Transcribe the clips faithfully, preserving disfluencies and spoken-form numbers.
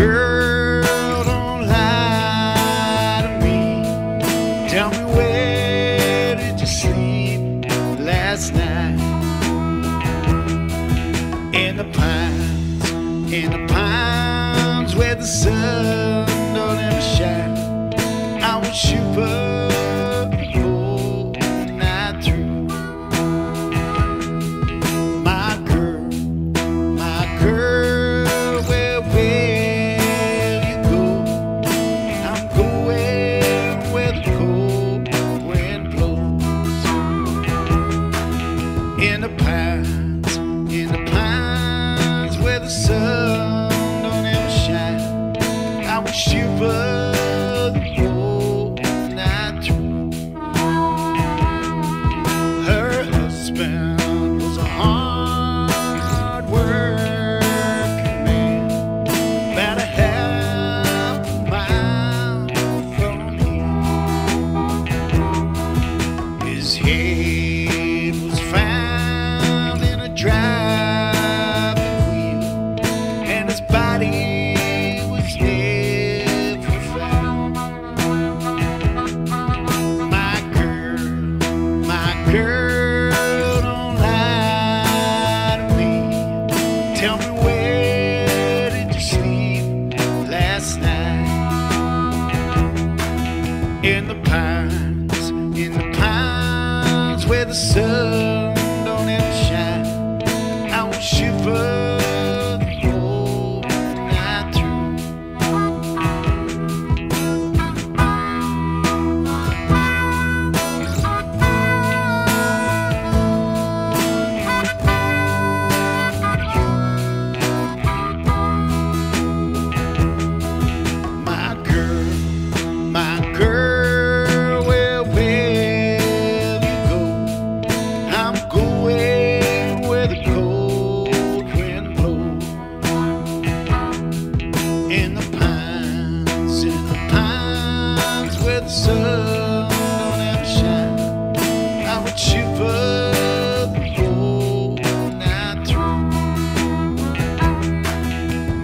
Girl, don't lie to me. Tell me, where did you sleep last night? In the pines, in the pines where the sun don't ever shine. I would shoot up the whole night through. My girl, my girl, where will you go? I'm going where the cold wind blows. In the pines, in the pines where the sun don't ever shine. I would shoot up. It was found in a driving wheel, and his body was never found. My girl, my girl, don't lie to me. Tell me, where did you sleep last night? In the pines, in the pines where the sun don't ever shine. I will shiver the whole night through. My girl, my girl, sun don't ever shine. I would shiver the whole night through.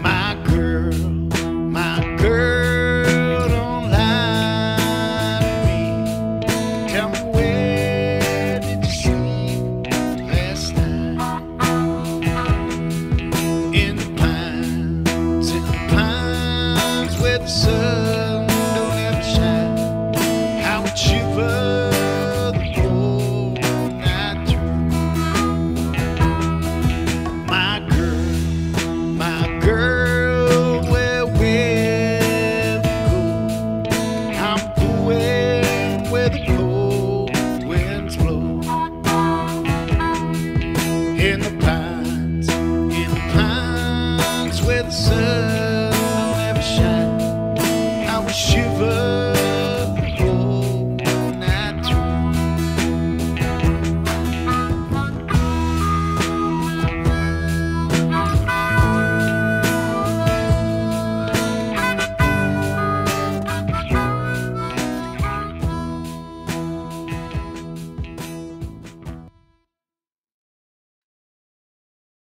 My girl, my girl, don't lie to me. Tell me, where did you sleep last night? In the pines, in the pines where the sun